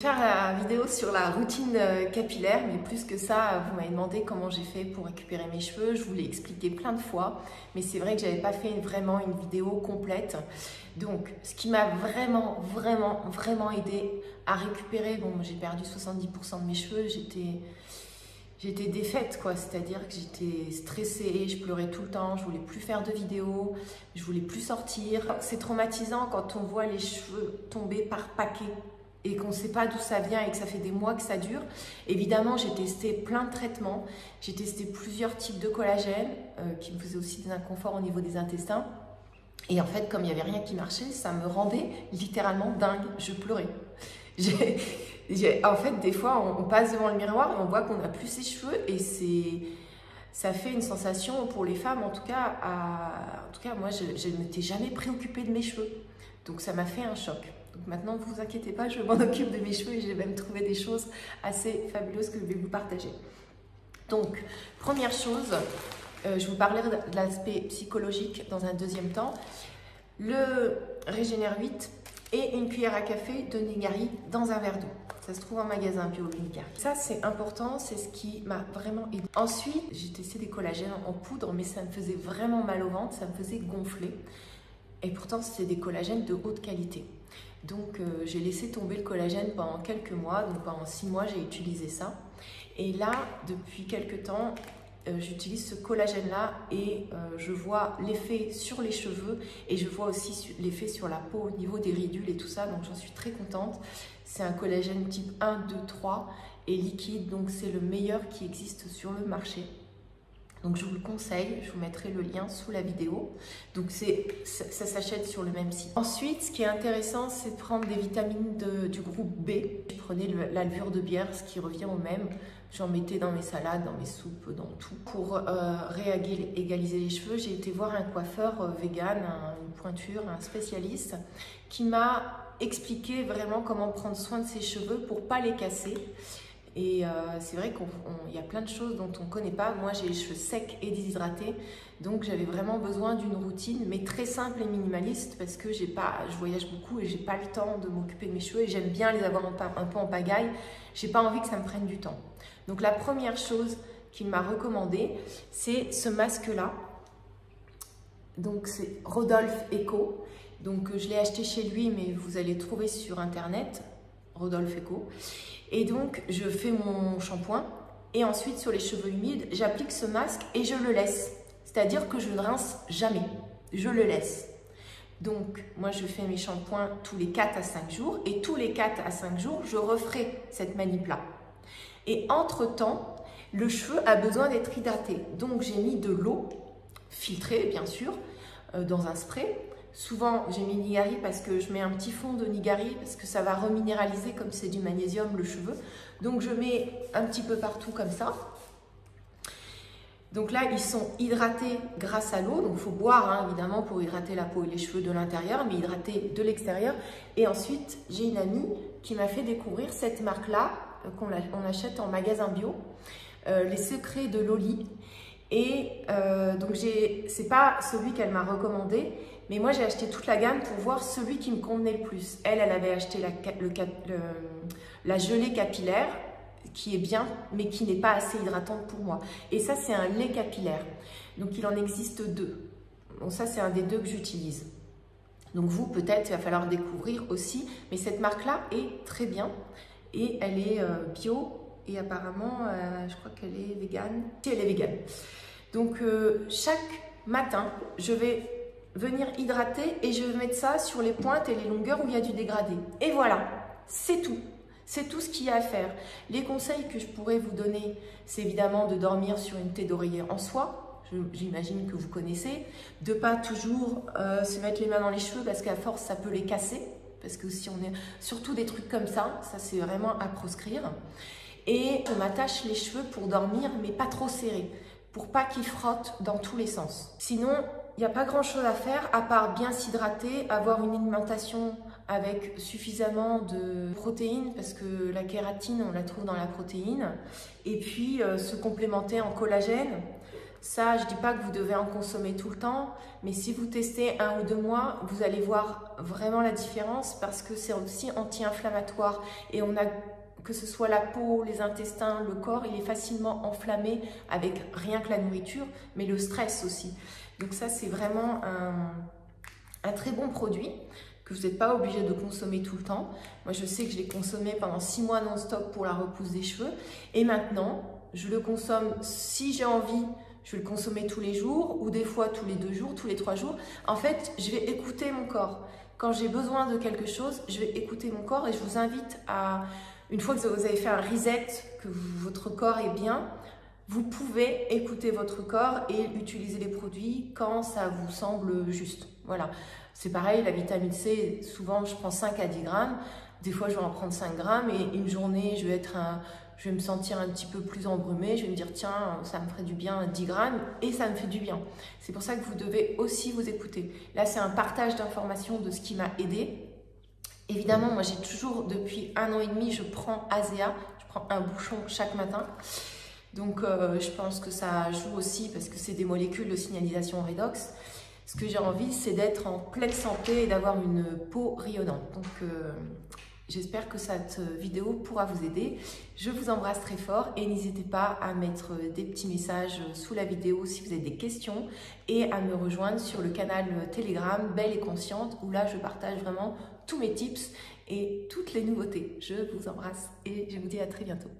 Faire la vidéo sur la routine capillaire, mais plus que ça, vous m'avez demandé comment j'ai fait pour récupérer mes cheveux. Je vous l'ai expliqué plein de fois, mais c'est vrai que j'avais pas fait vraiment une vidéo complète. Donc, ce qui m'a vraiment aidé à récupérer, bon, j'ai perdu 70% de mes cheveux, j'étais défaite, quoi. C'est-à-dire que j'étais stressée, je pleurais tout le temps, je voulais plus faire de vidéos, je voulais plus sortir. C'est traumatisant quand on voit les cheveux tomber par paquets et qu'on ne sait pas d'où ça vient et que ça fait des mois que ça dure. Évidemment, j'ai testé plein de traitements, j'ai testé plusieurs types de collagène qui me faisaient aussi des inconforts au niveau des intestins. Et en fait, comme il n'y avait rien qui marchait, ça me rendait littéralement dingue. Je pleurais. En fait, des fois, on passe devant le miroir et on voit qu'on n'a plus ses cheveux et ça fait une sensation pour les femmes, en tout cas. En tout cas, moi, je ne m'étais jamais préoccupée de mes cheveux. Donc, ça m'a fait un choc. Donc maintenant, ne vous inquiétez pas, je m'en occupe de mes cheveux et j'ai même trouvé des choses assez fabuleuses que je vais vous partager. Donc, première chose, je vous parlerai de l'aspect psychologique dans un deuxième temps. Le Régénère 8 et une cuillère à café de nigari dans un verre d'eau. Ça se trouve en magasin bio nigari. Ça, c'est important, c'est ce qui m'a vraiment aidée. Ensuite, j'ai testé des collagènes en poudre, mais ça me faisait vraiment mal au ventre, ça me faisait gonfler. Et pourtant, c'est des collagènes de haute qualité. Donc, j'ai laissé tomber le collagène pendant quelques mois. Donc, pendant 6 mois, j'ai utilisé ça. Et là, depuis quelques temps, j'utilise ce collagène-là et je vois l'effet sur les cheveux et je vois aussi l'effet sur la peau au niveau des ridules et tout ça. Donc, j'en suis très contente. C'est un collagène type 1, 2, 3 et liquide. Donc, c'est le meilleur qui existe sur le marché. Donc, je vous le conseille, je vous mettrai le lien sous la vidéo. Donc, ça s'achète sur le même site. Ensuite, ce qui est intéressant, c'est de prendre des vitamines du groupe B. Je prenais la levure de bière, ce qui revient au même. J'en mettais dans mes salades, dans mes soupes, dans tout. Pour égaliser les cheveux, j'ai été voir un coiffeur vegan, une pointure, un spécialiste, qui m'a expliqué vraiment comment prendre soin de ses cheveux pour ne pas les casser. Et c'est vrai qu'il y a plein de choses dont on ne connaît pas. Moi, j'ai les cheveux secs et déshydratés. Donc, j'avais vraiment besoin d'une routine, mais très simple et minimaliste parce que je voyage beaucoup et je n'ai pas le temps de m'occuper de mes cheveux. Et j'aime bien les avoir un peu en pagaille. Je n'ai pas envie que ça me prenne du temps. Donc, la première chose qu'il m'a recommandée, c'est ce masque-là. Donc, c'est Rodolphe Eco. Donc, je l'ai acheté chez lui, mais vous allez le trouver sur Internet. Rodolphe Eco. Et donc, je fais mon shampoing et ensuite, sur les cheveux humides, j'applique ce masque et je le laisse. C'est-à-dire que je ne rince jamais. Je le laisse. Donc, moi, je fais mes shampoings tous les 4 à 5 jours et tous les 4 à 5 jours, je referai cette manip-là. Et entre-temps, le cheveu a besoin d'être hydraté. Donc, j'ai mis de l'eau filtrée, bien sûr, dans un spray. Souvent, j'ai mis nigari parce que je mets un petit fond de nigari parce que ça va reminéraliser comme c'est du magnésium le cheveu. Donc, je mets un petit peu partout comme ça. Donc là, ils sont hydratés grâce à l'eau. Donc, il faut boire hein, évidemment pour hydrater la peau et les cheveux de l'intérieur, mais hydrater de l'extérieur. Et ensuite, j'ai une amie qui m'a fait découvrir cette marque-là qu'on achète en magasin bio, Les Secrets de Loli. Et donc, c'est pas celui qu'elle m'a recommandé, mais moi j'ai acheté toute la gamme pour voir celui qui me convenait le plus. Elle avait acheté la gelée capillaire, qui est bien, mais qui n'est pas assez hydratante pour moi. Et ça, c'est un lait capillaire. Donc, il en existe 2. Bon, ça, c'est un des 2 que j'utilise. Donc, vous, peut-être, il va falloir découvrir aussi. Mais cette marque-là est très bien et elle est bio. Et apparemment, je crois qu'elle est végane. Si, elle est végane. Donc, chaque matin, je vais venir hydrater et je vais mettre ça sur les pointes et les longueurs où il y a du dégradé. Et voilà, c'est tout. C'est tout ce qu'il y a à faire. Les conseils que je pourrais vous donner, c'est évidemment de dormir sur une taie d'oreiller en soie. J'imagine que vous connaissez. De ne pas toujours se mettre les mains dans les cheveux parce qu'à force, ça peut les casser. Parce que si on est... Surtout des trucs comme ça c'est vraiment à proscrire. Et on m'attache les cheveux pour dormir, mais pas trop serrés, pour pas qu'ils frottent dans tous les sens. Sinon, il n'y a pas grand-chose à faire, à part bien s'hydrater, avoir une alimentation avec suffisamment de protéines, parce que la kératine, on la trouve dans la protéine, et puis se complémenter en collagène. Ça, je ne dis pas que vous devez en consommer tout le temps, mais si vous testez 1 ou 2 mois, vous allez voir vraiment la différence parce que c'est aussi anti-inflammatoire et on a, que ce soit la peau, les intestins, le corps, il est facilement enflammé avec rien que la nourriture, mais le stress aussi. Donc ça, c'est vraiment un très bon produit que vous n'êtes pas obligé de consommer tout le temps. Moi, je sais que je l'ai consommé pendant 6 mois non-stop pour la repousse des cheveux et maintenant, je le consomme si j'ai envie. Je vais le consommer tous les jours ou des fois tous les 2 jours, tous les 3 jours. En fait, je vais écouter mon corps. Quand j'ai besoin de quelque chose, je vais écouter mon corps et je vous invite à, une fois que vous avez fait un reset, que votre corps est bien, vous pouvez écouter votre corps et utiliser les produits quand ça vous semble juste. Voilà, c'est pareil, la vitamine C, souvent je prends 5 à 10 grammes. Des fois, je vais en prendre 5 grammes et une journée, je vais me sentir un petit peu plus embrumée. Je vais me dire, tiens, ça me ferait du bien 10 grammes et ça me fait du bien. C'est pour ça que vous devez aussi vous écouter. Là, c'est un partage d'informations de ce qui m'a aidée. Évidemment, moi, j'ai toujours, depuis 1 an et demi, je prends Asea. Je prends un bouchon chaque matin. Donc, je pense que ça joue aussi parce que c'est des molécules de signalisation redox. Ce que j'ai envie, c'est d'être en pleine santé et d'avoir une peau rayonnante. Donc, j'espère que cette vidéo pourra vous aider. Je vous embrasse très fort et n'hésitez pas à mettre des petits messages sous la vidéo si vous avez des questions et à me rejoindre sur le canal Telegram Belle et Consciente où là je partage vraiment tous mes tips et toutes les nouveautés. Je vous embrasse et je vous dis à très bientôt.